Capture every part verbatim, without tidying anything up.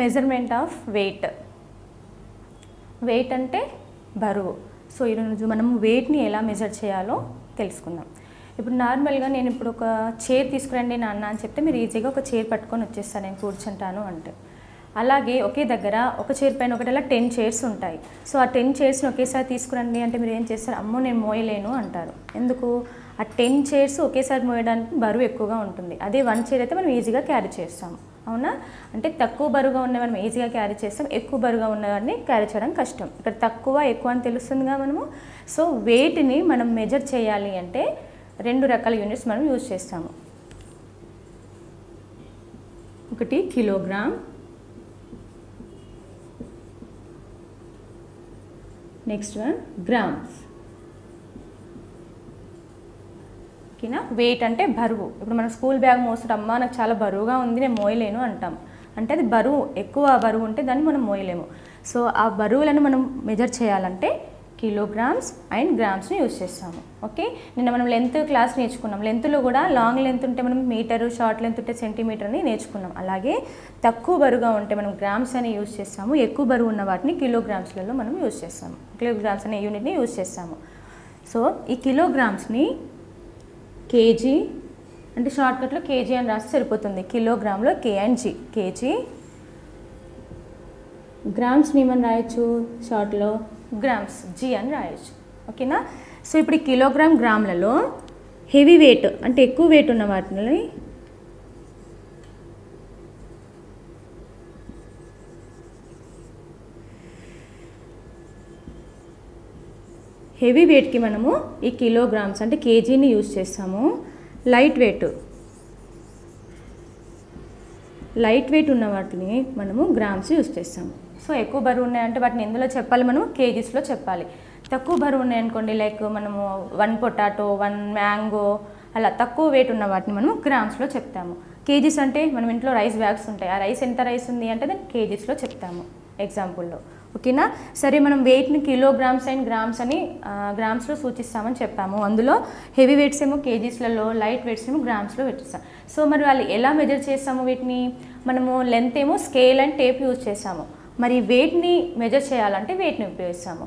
Measurement of weight weight अंटे बरुवु so ई रोजु मनम वेट नी एला मेजर चेयालो तेलुसुकुंदाम इप्पुडु नार्मल गा नेनु इप्पुडु ओक चेयर तीसुकुरंడి నాన్న అని చెప్తే మీరు ఈజీగా ఒక చైర్ పట్టుకొని వచ్చేస్తా నేను కూర్చుంటాను అంటే అలాగే ఒకే దగ్గర ఒక చైర్ పైన ఒకటలా పది చైర్స్ ఉంటాయి సో ఆ పది చైర్స్ ని ఒకేసారి తీసుకురండి అంటే మీరు ఏం చేస్తారు అమ్మో నేను మోయలేను అంటారు ఎందుకు ఆ పది చైర్స్ ఒకేసారి మోయడానికి బరువు ఎక్కువగా ఉంటుంది అదే ఒక చైర్ అయితే మనం ఈజీగా క్యారీ చేస్తాం అవునా అంటే తక్కువ బరువుగా ఉన్న మనం ఈజీగా క్యారీ చేస్తాం ఎక్కువ బరువుగా ఉన్నవాన్ని క్యారీ చేయడం కష్టం ఇక్కడ తక్కువ ఎక్కువ అని తెలుస్తుందిగా మనము సో weight ని మనం మెజర్ చేయాలి అంటే రెండు రకాల యూనిట్స్ మనం యూస్ చేస్తాము ఒకటి కిలోగ్రామ్ नेक्स्ट वन ग्राम्स ओकेना वेट अंटे बरुवु इप्पुडु मन स्कूल बैग मोसुट अम्मा नाकु चाला बरुवुगा उंदी नेनु मोयलेनु अंटाम अंटे अदि बरुवु एक्कुव बरुवु उंटे दानि मनं मोयलेमु सो आ बरुवुलनु मनं मेजर चेयालंटे किलोग्राम्स अंड ग्राम्स नि यूज चेस्तामु ओके निन्न मनं लेंथ क्लास नेर्चुकुन्नाम लेंथ लो कूडा लांग लेंथ उंटे मनं मीटर शार्ट लेंथ उंटे सेंटीमीटर नि नेर्चुकुन्नाम अलागे तक्कुव बरुवुगा उंटे मनं ग्राम्स अनि यूज चेस्तामु एक्कुव बरुवु उन्न वाटिनि किलोग्राम्स లలో మనం యూజ్ చేస్తాము किलोग्राम्स అనే యూనిట్ ని యూజ్ చేస్తాము సో ఈ కిలోగ్రామ్స్ ని కేజీ అంటే షార్ట్ కట్ లో కేజీ అని రాస్తే సరిపోతుంది కిలోగ్రామ్ లో K and G KG grams ని మనం రాయొచ్చు షార్ట్ లో గ్రామ్స్ జీ అని రాయొచ్చు ఓకేనా సో ఇప్పుడు కిలోగ్రామ్ గ్రాములలో హెవీ వెయిట్ అంటే ఎక్కువ వెయిట్ ఉన్న వాటిని हेवी वेट की मनमु किलोग्राम्स अंटे केजी नी यूज चेस्तामु लाइट वेट लाइट वेट उन्न वाटिनि मनमु ग्राम्स यूज चेस्तामु सो एक्कुव बरुवु उन्नायि अंटे वाटिनि इंदुलो चेप्पाली मनमु केजीस लो चेप्पाली तक्कुव बरुवु उन्नायि अनुकोंडि लाइक मनमु वन पोटाटो वन मैंगो अला तक्कुव वेट उन्न वाटिनि मनमु ग्राम्स लो चेप्तामु केजीस अंटे मनम इंट्लो राइस बैग्स उंटायि आ राइस एंत राइस उंदी अंटे दानि केजीस लो चेप्तामु एग्जांपुल लो ఓకేనా సరే మనం వెయిట్ ని కిలోగ్రామ్స్ అండ్ గ్రామ్స్ అని గ్రామ్స్ లో సూచిస్తామని చెప్పాము అందులో హెవీ వెయిట్స్ ఏమో కేజీస్ లలో లైట్ వెయిట్స్ ఏమో గ్రామ్స్ లో పెట్టిస్తాం సో మరి వాళ్ళు ఎలా మెజర్ చేస్తాము వీటిని మనము లెంత్ ఏమో స్కేల్ అండ్ టేప్ యూస్ చేస్తాము మరి వెయిట్ ని మెజర్ చేయాలంటే వెయిట్ ని ఉపయోగిస్తాము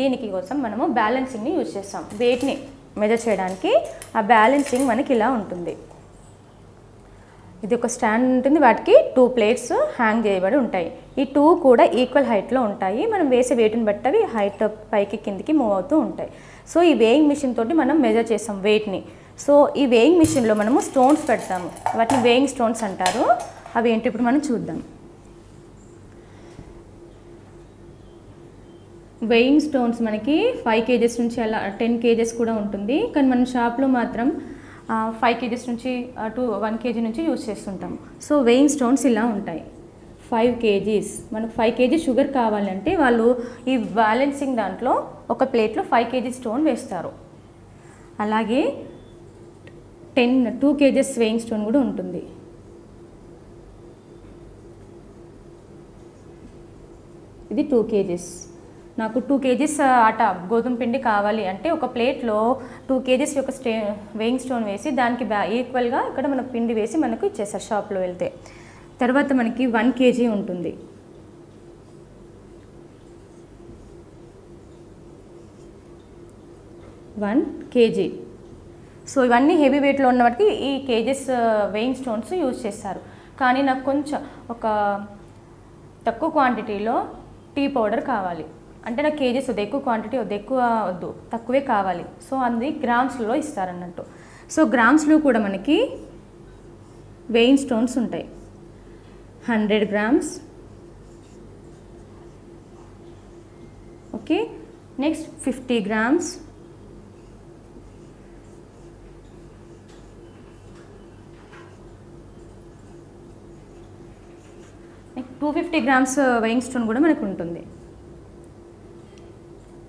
దీనికి కోసం మనము బ్యాలెన్సింగ్ ని యూస్ చేస్తాం వెయిట్ ని మెజర్ చేయడానికి ఆ బ్యాలెన్సింగ్ మనకి ఇలా ఉంటుంది ఇది ఒక స్టాండ్ ఉంటుంది వాటికి టూ ప్లేట్స్ హ్యాంగ్ చేయబడి ఉంటాయి ఈ టూ కూడా ఈక్వల్ హైట్ లో ఉంటాయి మనం వేసే weight ని బట్టి అవి హైట్ పైకి కిందకి మూవ్ అవుతూ ఉంటాయి సో ఈ weighing machine తోటి మనం మెజర్ చేస్తాం weight ని సో ఈ weighing machine లో మనము స్టోన్స్ పెడతాము వాటిని weighing stones అంటారు అవి ఏంటి ఇప్పుడు మనం చూద్దాం weighing stones మనకి ఐదు kg నుంచి అలా పది kg కూడా ఉంటుంది కానీ మనం షాప్ లో మాత్రం ఫైవ్ kg నుంచి టూ వన్ kg నుంచి యూస్ చేస్తుంటాం సో weighing stones ఇలా ఉంటాయి ఫైవ్ kg మనకు ఫైవ్ kg షుగర్ కావాలంటే వాళ్ళు ఈ బ్యాలెన్సింగ్ దాంట్లో ఒక ప్లేట్ లో ఫైవ్ kg స్టోన్ వేస్తారు అలాగే పది టూ kg weighing stone కూడా ఉంటుంది ఇది టూ kg నాకు టూ kg ఆట గోధుమ పిండి కావాలి అంటే ఒక ప్లేట్ లో టూ kg యొక్క weighing stone వేసి దానికి ఈక్వల్ గా ఇక్కడ మనం పిండి వేసి మనకు ఇచ్చేస్తారు షాప్ లో వెళ్తే తరువాత మనకి ఒక కేజీ ఉంటుంది ఒక కేజీ సో ఇవన్నీ హెవీ weight లో ఉన్నవాటికి ఈ కేజీస్ weighing stones యూస్ చేస్తారు కానీ నాకు కొంచెం ఒక తక్కువ క్వాంటిటీలో టీ పౌడర్ కావాలి అంటే నాకు కేజీస్ వద్దు ఎక్కువ క్వాంటిటీ వద్దు ఎక్కువ వద్దు తక్కువే కావాలి సో అందుకే గ్రామ్స్ లో ఇస్తారు అన్నట్టు సో గ్రామ్స్ లో కూడా మనకి weighing stones ఉంటాయి hundred grams okay next fifty grams two fifty grams weighing stone కూడా మనకు ఉంటుంది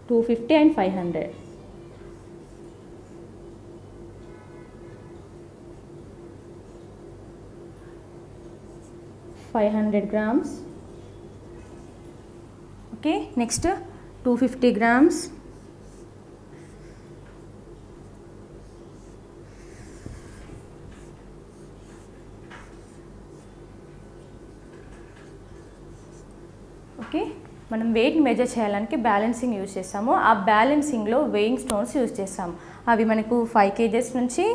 two fifty and five hundred five hundred grams okay next two fifty grams की మనం వెయిట్ మెజర్ చేయాలంటే బ్యాలెన్సింగ్ యూస్ చేస్తాము। ఆ బ్యాలెన్సింగ్ లో వెయింగ్ స్టోన్స్ యూస్ చేస్తాం। అవి మనకు ఐదు కేజీల నుంచి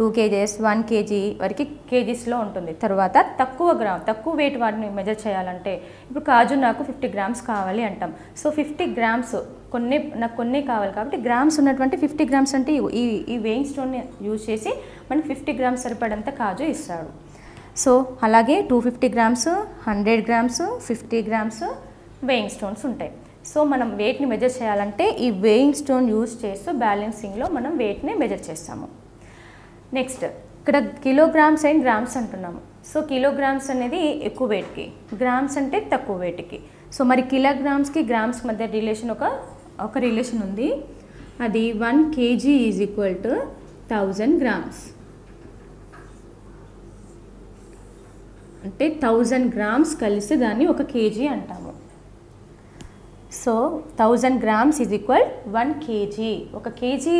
రెండు కేజీస్ ఒక కేజీ వరకు కేజీస్ లో ఉంటుంది। తర్వాత తక్కువ గ్రామ్ తక్కువ వెయిట్ వాటిని మెజర్ చేయాలంటే ఇప్పుడు కాజు నాకు పचास గ్రామ్స్ కావాలి అంటాం। సో పचास గ్రామ్స్ కొన్ని నాకు కొన్ని కావాలి కాబట్టి గ్రామ్స్ ఉన్నటువంటి పचास గ్రామ్స్ అంటే ఈ ఈ వెయింగ్ స్టోన్ ని యూస్ చేసి మనకు పचास గ్రామ్స్ సరిపడంత కాజు ఇస్తాడు। సో అలాగే दो सौ पचास గ్రామ్స్ सौ గ్రామ్స్ पचास గ్రామ్స్ वेइंग स्टोन्स ఉంటాయి। సో మనం వెయిట్ ని మెజర్ చేయాలంటే ఈ వెయింగ్ స్టోన్ యూస్ చేస్తూ బ్యాలెన్సింగ్ లో మనం వెయిట్ ని మెజర్ చేస్తాము। నెక్స్ట్ ఇక్కడ కిలోగ్రామ్స్ అండ్ గ్రామ్స్ అంటున్నాము। సో కిలోగ్రామ్స్ అనేది ఎక్కువ వెయిట్ కి, గ్రామ్స్ అంటే తక్కువ వెయిట్ కి। సో మరి కిలోగ్రామ్స్ కి గ్రామ్స్ మధ్య రిలేషన్ ఒక ఒక రిలేషన్ ఉంది। అది ఒక కేజీ ఈజ్ ఈక్వల్ టు एक हज़ार గ్రామ్స్ అంటే एक हज़ार గ్రామ్స్ కలిసి దాన్ని ఒక కేజీ అంటాము। సో एक हज़ार గ్రామ్స్ ఈజ్ ఈక్వల్ ఒక కేజీ। ఒక కేజీ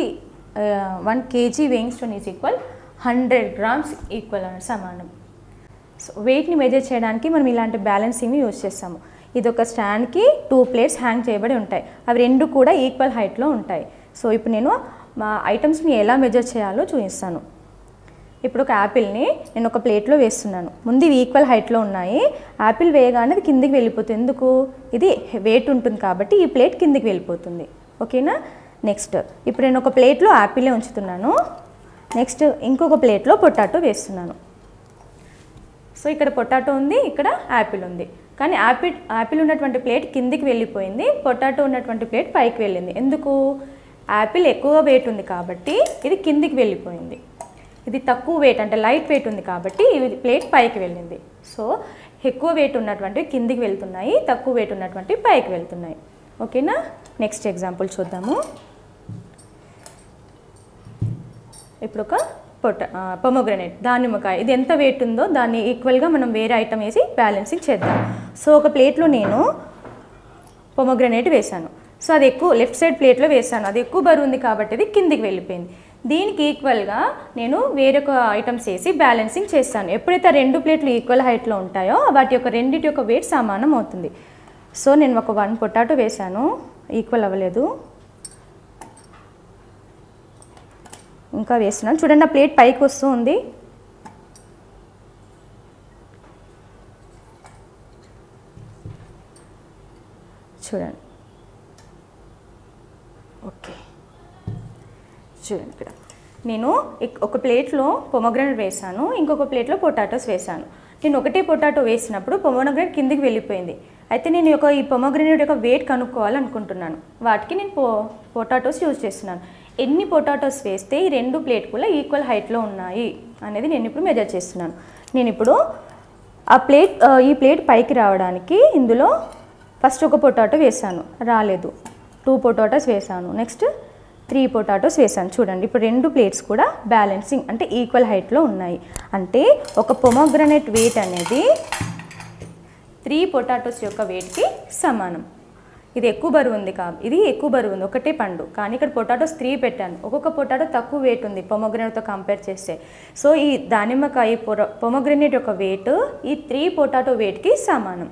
ఒక KG weighing stone is equal hundred grams equal అని సమానం। సో వెయిట్ని మెజర్ చేయడానికి మనం ఇలాంటి బ్యాలెన్సింగ్ని యూజ్ చేస్తాము। ఇది ఒక స్టాండ్కి టూ ప్లేట్స్ హ్యాంగ్ చేయబడి ఉంటాయి, అవి రెండు కూడా ఈక్వల్ హైట్లో ఉంటాయి। సో ఇప్పుడు నేను మా ఐటమ్స్ని ఎలా మెజర్ చేయాలో చూపిస్తాను। ఇప్పుడు ఒక యాపిల్ని నేను ఒక ప్లేట్లో వేస్తున్నాను, ముందు ఇవి ఈక్వల్ హైట్లో ఉన్నాయి। యాపిల్ వేయగానే అది కిందికి వెళ్ళిపోతుంది, ఎందుకు ఇది వెయిట్ ఉంటుంది కాబట్టి ఈ ప్లేట్ కిందికి వెళ్ళిపోతుంది, ఓకేనా। నెక్స్ట్ ఇప్పుడు నేను ఒక ప్లేట్లో యాపిలే ఉంచుతున్నాను, నెక్స్ట్ ఇంకొక ప్లేట్లో పొటాటో వేస్తున్నాను। సో ఇక్కడ పొటాటో ఉంది, ఇక్కడ యాపిల్ ఉంది, కానీ యాపిల్ యాపిల్ ఉన్నటువంటి ప్లేట్ కిందికి వెళ్ళిపోయింది, పొటాటో ఉన్నటువంటి ప్లేట్ పైకి వెళ్ళింది, ఎందుకు యాపిల్ ఎక్కువ వెయిట్ ఉంది కాబట్టి ఇది కిందికి వెళ్ళిపోయింది, ఇది తక్కువ వెయిట్ అంటే లైట్ వెయిట్ ఉంది కాబట్టి ఇది ప్లేట్ పైకి వెళ్ళింది। సో ఎక్కువ వెయిట్ ఉన్నటువంటివి కిందికి వెళ్తున్నాయి, తక్కువ వెయిట్ ఉన్నటువంటివి పైకి వెళ్తున్నాయి, ఓకేనా। నెక్స్ట్ ఎగ్జాంపుల్ చూద్దాము। ఇప్పుడు ఒక పొట పొమోగ్రనేట్ దానిమ్మకాయ, ఇది ఎంత వెయిట్ ఉందో దాన్ని ఈక్వల్గా మనం వేరే ఐటమ్ వేసి బ్యాలెన్సింగ్ చేద్దాం। సో ఒక ప్లేట్లో నేను పొమోగ్రనేట్ వేశాను, సో అది ఎక్కువ లెఫ్ట్ సైడ్ ప్లేట్లో వేశాను, అది ఎక్కువ బరువు ఉంది కాబట్టి అది కిందికి వెళ్ళిపోయింది। దీనికి ఈక్వల్గా నేను వేరొక ఐటమ్స్ వేసి బ్యాలెన్సింగ్ చేస్తాను। ఎప్పుడైతే రెండు ప్లేట్లు ఈక్వల్ హైట్లో ఉంటాయో వాటి యొక్క రెండింటి యొక్క వెయిట్ సమానం అవుతుంది। సో నేను ఒక వన్ పొటాటో వేశాను, ఈక్వల్ అవ్వలేదు, ఇంకా వేస్తున్నాను, చూడండి ఆ ప్లేట్ పైకి వస్తూ ఉంది, చూడండి, ఓకే చూడండి ఇక్కడ నేను ఒక ప్లేట్లో పొమోగ్రనేట్ వేశాను, ఇంకొక ప్లేట్లో పొటాటోస్ వేశాను। నేను ఒకటే పొటాటో వేసినప్పుడు పొమోగ్రనేట్ కిందికి వెళ్ళిపోయింది, అయితే నేను యొక్క ఈ పొమోగ్రనేట్ యొక్క వెయిట్ కనుక్కోవాలనుకుంటున్నాను, వాటికి నేను పో పొటాటోస్ యూజ్ చేస్తున్నాను। ఎన్ని పొటాటోస్ వేస్తే ఈ రెండు ప్లేట్ కూడా ఈక్వల్ హైట్లో ఉన్నాయి అనేది నేను ఇప్పుడు మెజర్ చేస్తున్నాను। నేను ఇప్పుడు ఆ ప్లేట్ ఈ ప్లేట్ పైకి రావడానికి ఇందులో ఫస్ట్ ఒక పొటాటో వేశాను, రాలేదు, టూ పొటాటోస్ వేశాను, నెక్స్ట్ త్రీ పొటాటోస్ వేసాను, చూడండి ఇప్పుడు రెండు ప్లేట్స్ కూడా బ్యాలెన్సింగ్ అంటే ఈక్వల్ హైట్లో ఉన్నాయి। అంటే ఒక పొమోగ్రనేట్ వెయిట్ అనేది త్రీ పొటాటోస్ యొక్క వెయిట్కి సమానం। ఇది ఎక్కువ బరువు ఉంది కా ఇది ఎక్కువ బరువు ఉంది ఒకటే పండు, కానీ ఇక్కడ పొటాటోస్ త్రీ పెట్టాను, ఒక్కొక్క పొటాటో తక్కువ వెయిట్ ఉంది పొమోగ్రనేట్తో కంపేర్ చేస్తే। సో ఈ దానిమ్మకాయ పొమోగ్రనేట్ యొక్క వెయిట్ ఈ త్రీ పొటాటో వెయిట్కి సమానం।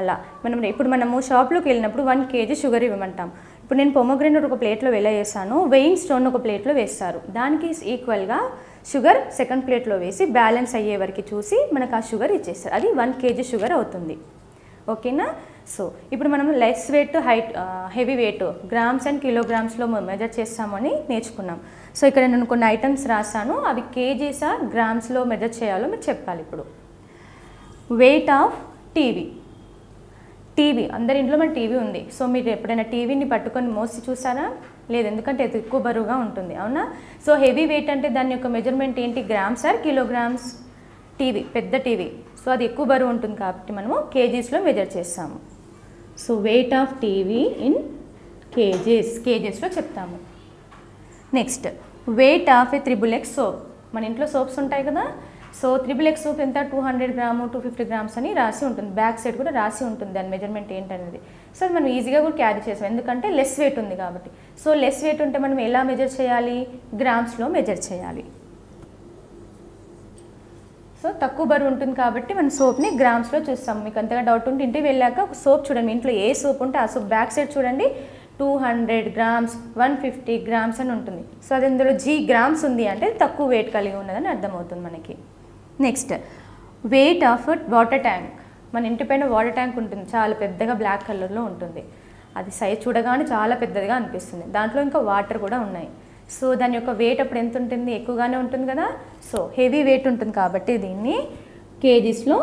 అలా మనం ఇప్పుడు మనము షాప్లోకి వెళ్ళినప్పుడు వన్ కేజీ షుగర్ ఇవ్వమంటాం, ఇప్పుడు నేను పొమోగ్రనేట్ ఒక ప్లేట్లో వేలాయేసాను, వెయింగ్ స్టోన్ ఒక ప్లేట్లో వేస్తారు, దానికి ఈక్వల్గా షుగర్ సెకండ్ ప్లేట్లో వేసి బ్యాలెన్స్ అయ్యే వరకు చూసి మనకు ఆ షుగర్ ఇచ్చేస్తారు, అది వన్ కేజీ షుగర్ అవుతుంది, ఓకేనా। సో ఇప్పుడు మనం less weight height heavy weight grams and కిలోగ్రామ్స్లో మెజర్ చేస్తామని నేర్చుకున్నాం। సో ఇక్కడ నేను కొన్ని ఐటమ్స్ రాశాను, అవి కేజీసా గ్రామ్స్లో మెజర్ చేయాలో మీరు చెప్పాలి। ఇప్పుడు వెయిట్ ఆఫ్ టీవీ, టీవీ అందరి ఇంట్లో మన టీవీ ఉంది, సో మీరు ఎప్పుడైనా టీవీని పట్టుకొని మోసి చూసారా? లేదు, ఎందుకంటే అది ఎక్కువ బరువుగా ఉంటుంది, అవునా। సో హెవీ వెయిట్ అంటే దాని యొక్క మెజర్మెంట్ ఏంటి, గ్రామ్స్ ఆర్ కిలోగ్రామ్స్? టీవీ పెద్ద టీవీ, సో అది ఎక్కువ బరువు ఉంటుంది కాబట్టి మనము కేజీస్లో మెజర్ చేస్తాము। So weight of TV in KGs, కేజీస్లో చెప్తాము। Next weight of a triple X soap, మన ఇంట్లో సోప్స్ ఉంటాయి కదా, సో త్రిబుల్ ఎక్స్ సోప్ ఎంత, two hundred gram two fifty grams అని రాసి ఉంటుంది, బ్యాక్ సైడ్ కూడా రాసి ఉంటుంది దాని మెజర్మెంట్ ఏంటనేది। సో అది మనం ఈజీగా కూడా క్యారీ చేసాం, ఎందుకంటే లెస్ వెయిట్ ఉంది కాబట్టి। సో లెస్ వెయిట్ ఉంటే మనం ఎలా మెజర్ చేయాలి, గ్రామ్స్లో మెజర్ చేయాలి। సో తక్కువ బరువు ఉంటుంది కాబట్టి మనం సోప్ని గ్రామ్స్లో చూస్తాం. మీకు అంతగా డౌట్ ఉంటే ఇంటికి వెళ్ళాక ఒక సోప్ చూడండి, ఇంట్లో ఏ సోప్ ఉంటే ఆ సోప్ బ్యాక్ సైడ్ చూడండి two hundred grams one fifty grams అని ఉంటుంది. సో అది ఇందులో జీ గ్రామ్స్ ఉంది అంటే తక్కువ వెయిట్ కలిగి ఉన్నదని అర్థమవుతుంది మనకి. Next weight of water tank. మన ఇంటి పైన వాటర్ ట్యాంక్ ఉంటుంది, చాలా పెద్దగా బ్లాక్ కలర్లో ఉంటుంది. అది సైజ్ చూడగానే చాలా పెద్దదిగా అనిపిస్తుంది, దాంట్లో ఇంకా వాటర్ కూడా ఉన్నాయి. సో దాని యొక్క వెయిట్ అప్పుడు ఎంత ఉంటుంది, ఎక్కువగానే ఉంటుంది కదా. సో హెవీ వెయిట్ ఉంటుంది కాబట్టి దీన్ని కేజీస్లో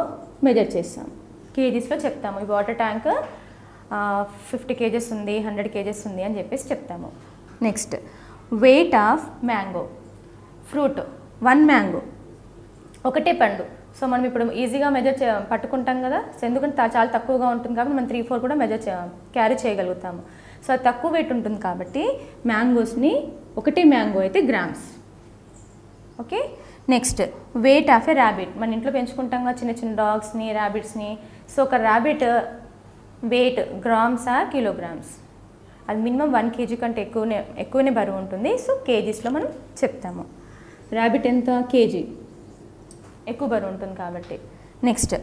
మెజర్ చేస్తాం, కేజీస్లో చెప్తాము. ఈ వాటర్ ట్యాంక్ ఫిఫ్టీ కేజెస్ ఉంది, హండ్రెడ్ కేజెస్ ఉంది అని చెప్పేసి చెప్తాము. Next weight of mango fruit. One mango, ఒకటే పండు. సో మనం ఇప్పుడు ఈజీగా మెజర్ చే పట్టుకుంటాం కదా, ఎందుకంటే చాలా తక్కువగా ఉంటుంది కాబట్టి మనం త్రీ ఫోర్ కూడా మెజర్ చే క్యారీ చేయగలుగుతాము. సో అది తక్కువ వెయిట్ ఉంటుంది కాబట్టి మ్యాంగోస్ని ఒకటి మ్యాంగో అయితే grams. Okay. Next weight of a rabbit. మన ఇంట్లో పెంచుకుంటాం కదా చిన్న చిన్న డాగ్స్ని, ర్యాబిట్స్ని. సో ఒక rabbit weight grams or kilograms. అది మినిమం వన్ కేజీ కంటే ఎక్కువనే ఎక్కువనే బరువు ఉంటుంది. సో కేజీస్లో మనం చెప్తాము. ర్యాబిట్ ఎంత, కేజీ, ఎక్కువ బరువు ఉంటుంది కాబట్టి. Next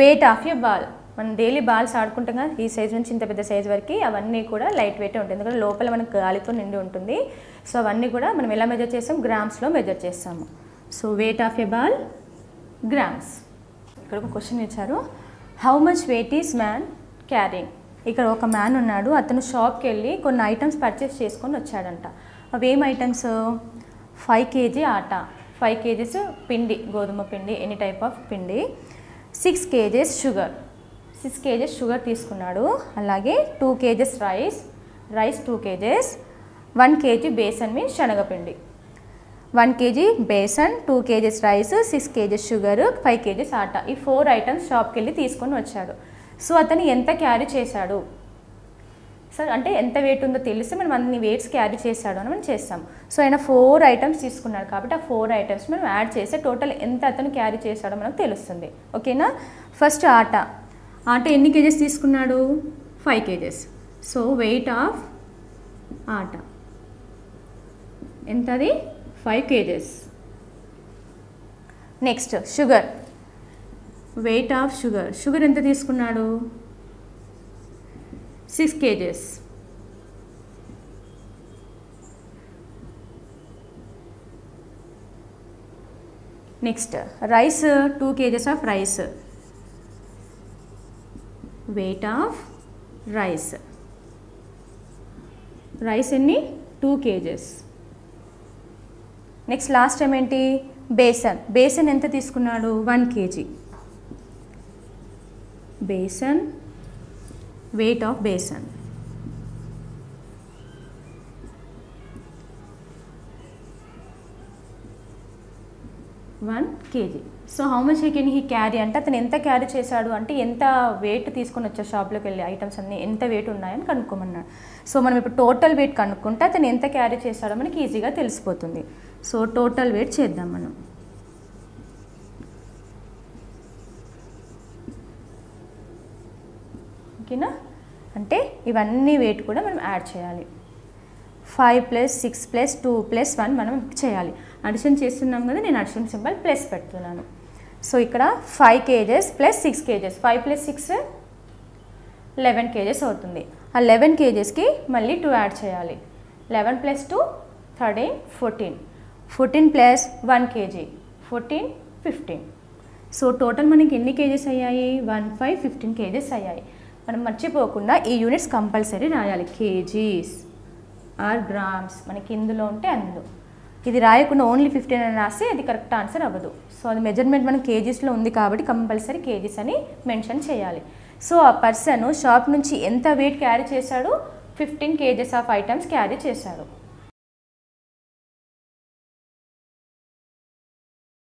weight of a ball. మనం డైలీ బాల్స్ ఆడుకుంటాం కదా, ఈ సైజ్ నుంచి ఇంత పెద్ద సైజ్ వరకు అవన్నీ కూడా లైట్ వెయిటే ఉంటుంది, ఎందుకంటే లోపల మనకు గాలితో నిండి ఉంటుంది. సో అవన్నీ కూడా మనం ఎలా మెజర్ చేస్తాం, గ్రామ్స్లో మెజర్ చేస్తాము. So weight of a ball grams. ఇక్కడ ఒక క్వశ్చన్ ఇచ్చారు, how much weight is man carrying. ఇక్కడ ఒక మ్యాన్ ఉన్నాడు, అతను షాప్కి వెళ్ళి కొన్ని ఐటమ్స్ పర్చేస్ చేసుకొని వచ్చాడంట. అవి ఏం items, five KG atta, five KGs పిండి, గోధుమ పిండి, ఎనీ టైప్ ఆఫ్ పిండి, six KGs sugar, six KGs sugar తీసుకున్నాడు. అలాగే two KGs rice, rice two KGs, one KG besan means శనగపిండి, one KG besan, two KGs rice, six KGs sugar, five KGs atta. ఈ four items షాప్కి వెళ్ళి తీసుకొని వచ్చాడు. సో అతను ఎంత క్యారీ చేశాడు సార్ అంటే ఎంత వెయిట్ ఉందో తెలిస్తే మనం అన్ని వెయిట్స్ క్యారీ చేశాడు అని మనం చేస్తాం. సో ఆయన ఫోర్ ఐటమ్స్ తీసుకున్నాడు కాబట్టి ఆ ఫోర్ ఐటమ్స్ మనం యాడ్ చేస్తే టోటల్ ఎంత అతను క్యారీ చేశాడో మనకు తెలుస్తుంది. ఓకేనా. ఫస్ట్ ఆటా. ఆటా ఎన్ని కేజెస్ తీసుకున్నాడు, five KGs. So weight of atta ఎంతది, five KGs. Next sugar, weight of sugar. Sugar ఎంత తీసుకున్నాడు, six KGs. Next rice, two KGs of rice, weight of rice. Rice ఎన్ని, two KGs. Next last time ఏంటి, బేసన్. బేసన్ ఎంత తీసుకున్నాడు, one KG besan, weight of besan. One KG. So how much he can he carry అంటే అతను ఎంత carry చేశాడు అంటే ఎంత వెయిట్ తీసుకొని వచ్చాడు షాప్లోకి వెళ్ళి, ఐటమ్స్ అన్నీ ఎంత వెయిట్ ఉన్నాయని కనుక్కోమన్నాడు. సో మనం ఇప్పుడు టోటల్ వెయిట్ కనుక్కుంటే అతను ఎంత క్యారీ చేశాడో మనకి ఈజీగా తెలిసిపోతుంది. సో టోటల్ వెయిట్ చేద్దాం మనం. ఓకేనా. అంటే ఇవన్నీ వెయిట్ కూడా మనం యాడ్ చేయాలి. Five plus six plus two plus one మనం చేయాలి. అడిషన్ చేస్తున్నాం కదా, నేను అడిషన్ సింబల్ ప్లస్ పెడుతున్నాను. సో ఇక్కడ five KGs plus six KGs, five plus six eleven KGs అవుతుంది. ఆ లెవెన్ కేజెస్కి మళ్ళీ టూ యాడ్ చేయాలి. Eleven plus two thirteen, fourteen, fourteen plus one KG fourteen, fifteen. So total మనకి ఎన్ని కేజెస్ అయ్యాయి, వన్ ఫైవ్ ఫిఫ్టీన్ కేజెస్ అయ్యాయి. మనం మర్చిపోకుండా ఈ యూనిట్స్ కంపల్సరీ రాయాలి, కేజీస్ ఆర్ గ్రామ్స్ మనకి ఇందులో ఉంటే అందులో. ఇది రాయకుండా ఓన్లీ ఫిఫ్టీన్ అని రాస్తే అది కరెక్ట్ ఆన్సర్ అవ్వదు. సో అది మెజర్మెంట్ మనం కేజీస్లో ఉంది కాబట్టి కంపల్సరీ కేజీస్ అని మెన్షన్ చేయాలి. సో ఆ పర్సన్ షాప్ నుంచి ఎంత వెయిట్ క్యారీ చేశాడు, fifteen KGs of items carry చేశాడు.